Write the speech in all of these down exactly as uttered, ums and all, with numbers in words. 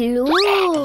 blue. What?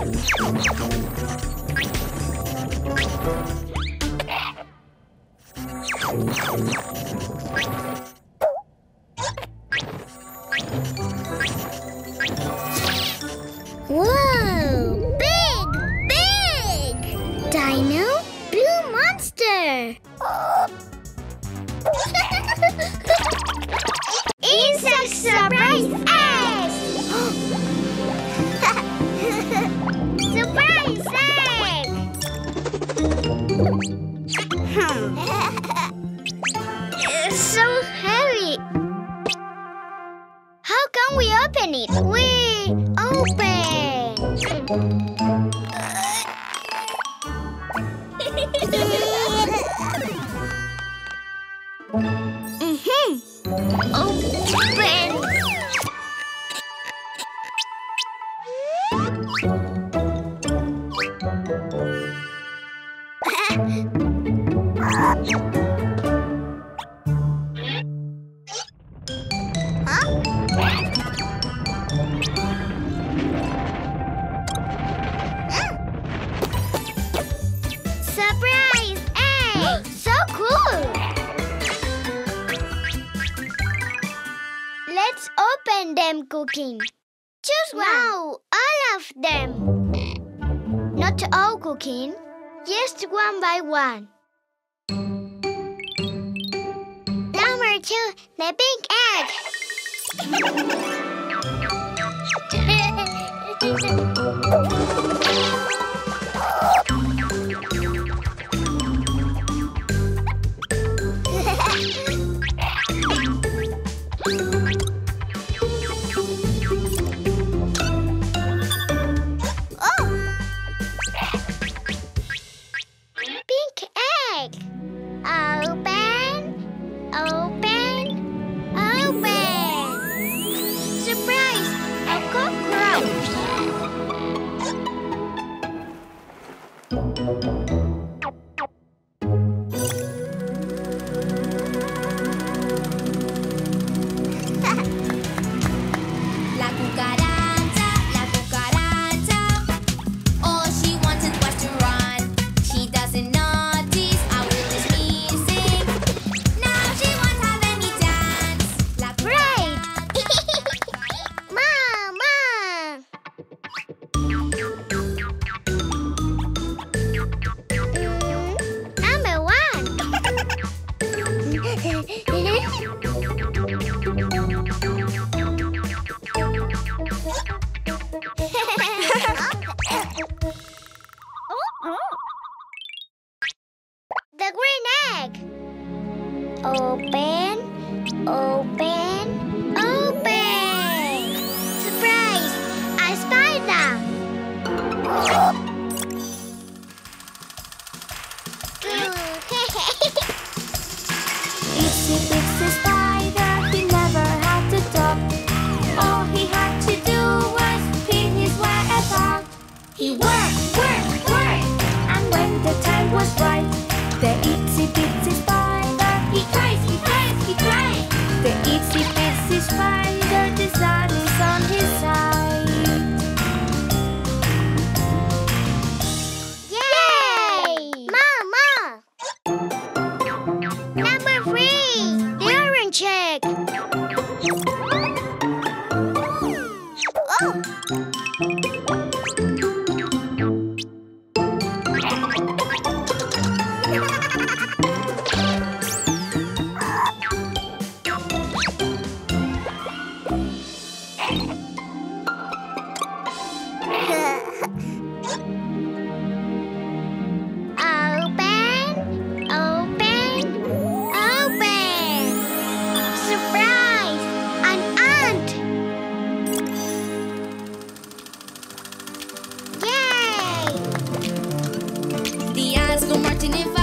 Whoa! Big, big! Dino Blue Monster! Insect surprise eggs! Surprise egg! It's so heavy. How can we open it? We open. Mm-hmm. Open! Them cooking. Choose one. No, all of them. Not all cooking, just one by one. Number two, the big egg. Martin